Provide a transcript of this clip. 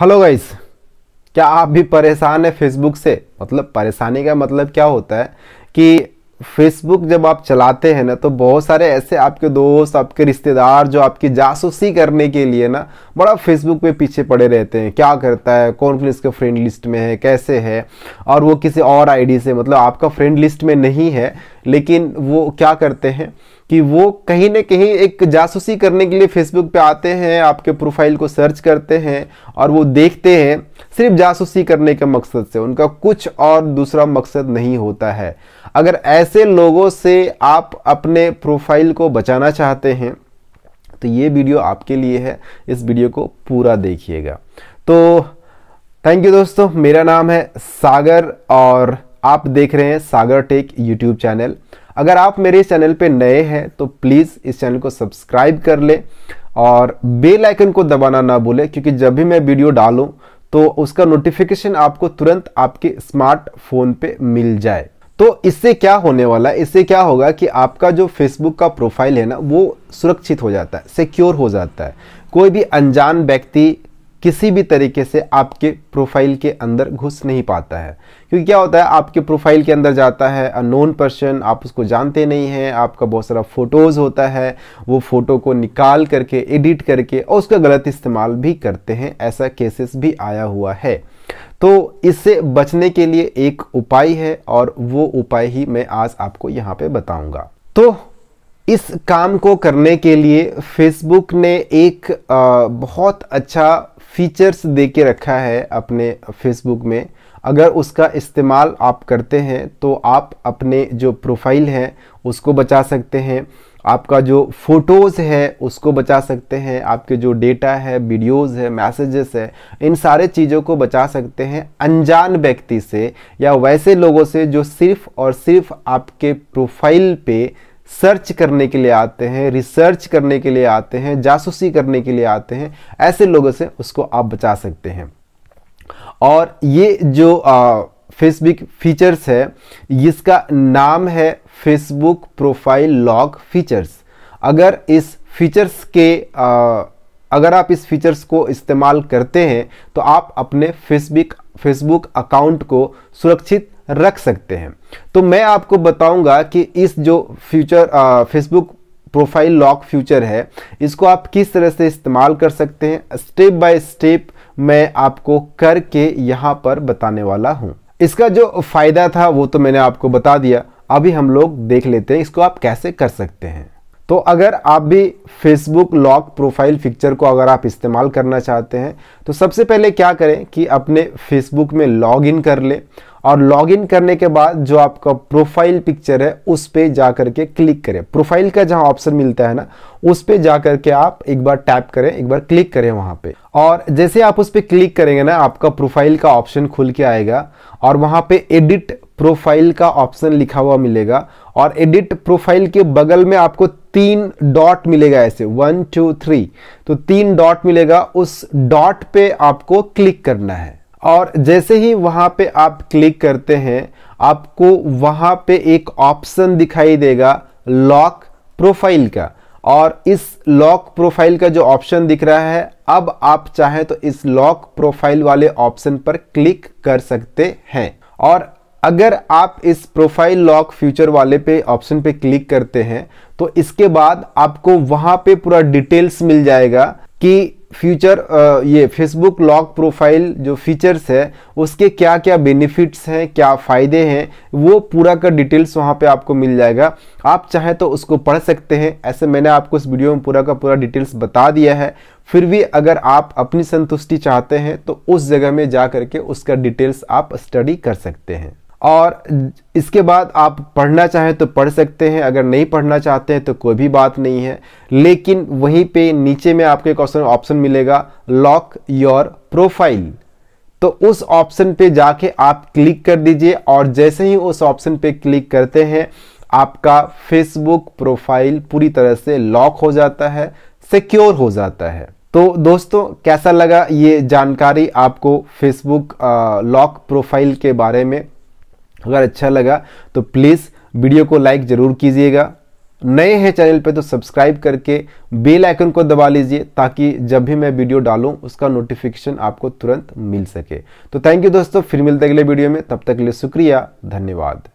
Hello guys, क्या आप भी परेशान है फेसबुक से? मतलब परेशानी का मतलब क्या होता है कि फेसबुक जब आप चलाते हैं ना तो बहुत सारे ऐसे आपके दोस्त, आपके रिश्तेदार जो आपकी जासूसी करने के लिए ना बड़ा फेसबुक पे पीछे पड़े रहते हैं। क्या करता है, कौन फिर इसके फ्रेंड लिस्ट में है, कैसे है, और वो किसी और आईडी से, मतलब आपका फ्रेंड लिस्ट में नहीं है लेकिन वो क्या करते हैं कि वो कहीं ना कहीं एक जासूसी करने के लिए फेसबुक पे आते हैं, आपके प्रोफाइल को सर्च करते हैं और वो देखते हैं सिर्फ जासूसी करने के मकसद से, उनका कुछ और दूसरा मकसद नहीं होता है। अगर ऐसे लोगों से आप अपने प्रोफाइल को बचाना चाहते हैं तो ये वीडियो आपके लिए है, इस वीडियो को पूरा देखिएगा। तो थैंक यू दोस्तों, मेरा नाम है सागर और आप देख रहे हैं सागर टेक यूट्यूब चैनल। अगर आप मेरे चैनल पे नए हैं तो प्लीज़ इस चैनल को सब्सक्राइब कर ले और बेल आइकन को दबाना ना भूलें, क्योंकि जब भी मैं वीडियो डालूं तो उसका नोटिफिकेशन आपको तुरंत आपके स्मार्टफोन पे मिल जाए। तो इससे क्या होने वाला है, इससे क्या होगा कि आपका जो फेसबुक का प्रोफाइल है ना वो सुरक्षित हो जाता है, सिक्योर हो जाता है। कोई भी अनजान व्यक्ति किसी भी तरीके से आपके प्रोफाइल के अंदर घुस नहीं पाता है, क्योंकि क्या होता है आपके प्रोफाइल के अंदर जाता है अननोन पर्सन, आप उसको जानते नहीं हैं, आपका बहुत सारा फ़ोटोज़ होता है, वो फ़ोटो को निकाल करके एडिट करके और उसका गलत इस्तेमाल भी करते हैं, ऐसा केसेस भी आया हुआ है। तो इससे बचने के लिए एक उपाय है और वो उपाय ही मैं आज आपको यहाँ पर बताऊँगा। तो इस काम को करने के लिए फेसबुक ने एक बहुत अच्छा फीचर्स दे के रखा है अपने फेसबुक में। अगर उसका इस्तेमाल आप करते हैं तो आप अपने जो प्रोफाइल है उसको बचा सकते हैं, आपका जो फ़ोटोज़ है उसको बचा सकते हैं, आपके जो डेटा है, वीडियोस है, मैसेजेस है, इन सारे चीज़ों को बचा सकते हैं अनजान व्यक्ति से या वैसे लोगों से जो सिर्फ़ और सिर्फ आपके प्रोफाइल पे सर्च करने के लिए आते हैं, रिसर्च करने के लिए आते हैं, जासूसी करने के लिए आते हैं, ऐसे लोगों से उसको आप बचा सकते हैं। और ये जो फेसबुक फीचर्स है इसका नाम है फेसबुक प्रोफाइल लॉक फीचर्स। अगर आप इस फीचर्स को इस्तेमाल करते हैं तो आप अपने फेसबुक अकाउंट को सुरक्षित रख सकते हैं। तो मैं आपको बताऊंगा कि इस जो future Facebook profile lock future है इसको आप किस तरह से इस्तेमाल कर सकते हैं, स्टेप बाय स्टेप मैं आपको करके यहाँ पर बताने वाला हूँ। इसका जो फ़ायदा था वो तो मैंने आपको बता दिया, अभी हम लोग देख लेते हैं इसको आप कैसे कर सकते हैं। तो अगर आप भी फेसबुक लॉक प्रोफाइल फीचर को अगर आप इस्तेमाल करना चाहते हैं तो सबसे पहले क्या करें कि अपने फेसबुक में लॉग इन कर लें और लॉगिन करने के बाद जो आपका प्रोफाइल पिक्चर है उस पे जा करके क्लिक करें। प्रोफाइल का जहां ऑप्शन मिलता है ना उस पे जा करके आप एक बार टैप करें, एक बार क्लिक करें वहां पे, और जैसे आप उस पे क्लिक करेंगे ना आपका प्रोफाइल का ऑप्शन खुल के आएगा और वहां पे एडिट प्रोफाइल का ऑप्शन लिखा हुआ मिलेगा और एडिट प्रोफाइल के बगल में आपको 3 डॉट मिलेगा, ऐसे 1 2 3, तो 3 डॉट मिलेगा, उस डॉट पे आपको क्लिक करना है। और जैसे ही वहाँ पे आप क्लिक करते हैं आपको वहाँ पे एक ऑप्शन दिखाई देगा लॉक प्रोफाइल का, और इस लॉक प्रोफाइल का जो ऑप्शन दिख रहा है अब आप चाहें तो इस लॉक प्रोफाइल वाले ऑप्शन पर क्लिक कर सकते हैं। और अगर आप इस प्रोफाइल लॉक फ्यूचर वाले पे ऑप्शन पे क्लिक करते हैं तो इसके बाद आपको वहाँ पे पूरा डिटेल्स मिल जाएगा कि फ्यूचर ये फेसबुक लॉक प्रोफाइल जो फीचर्स है उसके क्या क्या बेनिफिट्स हैं, क्या फ़ायदे हैं, वो पूरा का डिटेल्स वहाँ पे आपको मिल जाएगा। आप चाहे तो उसको पढ़ सकते हैं, ऐसे मैंने आपको इस वीडियो में पूरा का पूरा डिटेल्स बता दिया है। फिर भी अगर आप अपनी संतुष्टि चाहते हैं तो उस जगह में जा करके उसका डिटेल्स आप स्टडी कर सकते हैं और इसके बाद आप पढ़ना चाहें तो पढ़ सकते हैं, अगर नहीं पढ़ना चाहते हैं तो कोई भी बात नहीं है। लेकिन वहीं पे नीचे में आपको एक ऑप्शन मिलेगा लॉक योर प्रोफाइल, तो उस ऑप्शन पे जाके आप क्लिक कर दीजिए और जैसे ही उस ऑप्शन पे क्लिक करते हैं आपका फेसबुक प्रोफाइल पूरी तरह से लॉक हो जाता है, सिक्योर हो जाता है। तो दोस्तों कैसा लगा ये जानकारी आपको फेसबुक लॉक प्रोफाइल के बारे में? अगर अच्छा लगा तो प्लीज़ वीडियो को लाइक ज़रूर कीजिएगा, नए हैं चैनल पे तो सब्सक्राइब करके बेल आइकन को दबा लीजिए ताकि जब भी मैं वीडियो डालूं उसका नोटिफिकेशन आपको तुरंत मिल सके। तो थैंक यू दोस्तों, फिर मिलते हैं अगले वीडियो में। तब तक के लिए शुक्रिया, धन्यवाद।